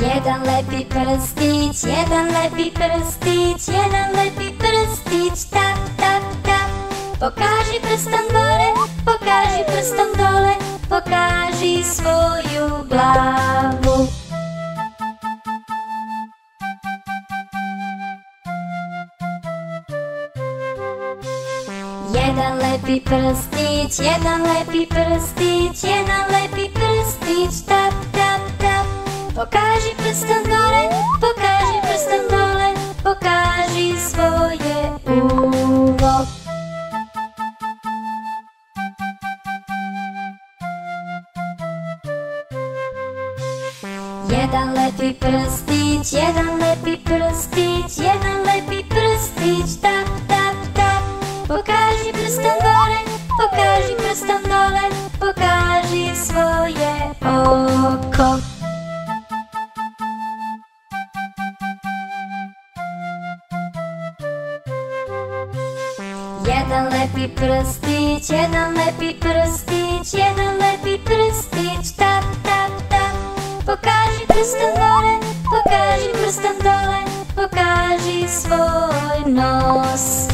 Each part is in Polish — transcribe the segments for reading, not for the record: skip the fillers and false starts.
Jeden lepi prystić, jeden lepi prystić, jeden lepi prystić, tak, tak, tak. Pokażij prstem górę, pokażij prstem dole, pokażij swoją glavu. Jeden lepi prystić, jeden lepi prystić, jeden lepi prystić, tak, tak, tak. Pokażij prstem górę, pokażij prstem dole, pokażij swoje ucho. Jeden lepi prystić, jeden lepi prystić, jeden lepi prystić, tak, tak, tak. Pokażij prstem górę, pokażij prstem dole, pokażij swoje oko. Jeden lepi prystić, jeden lepi prystić, jeden lepi prystić, tak, tak, tak. Pokażij prstem górę, pokażij prstem dole, pokażij swój nos.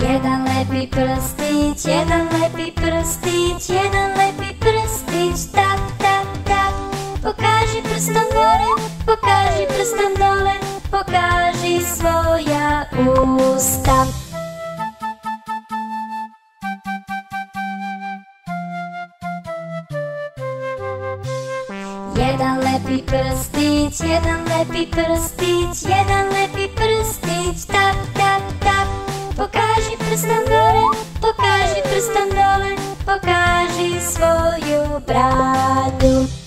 Jeden lepi prystić, jeden lepi prystić, jeden lepi prystić, tak, tak, tak. Pokażij prstem górę, pokażij prstem dole, pokażij swoje usta. Jeden lepi prystić, jeden lepi prystić, jeden lepi prystić, tak, tak, tak. Pokażij prstem górę, pokażij prstem dole, pokażij swoją prawdę.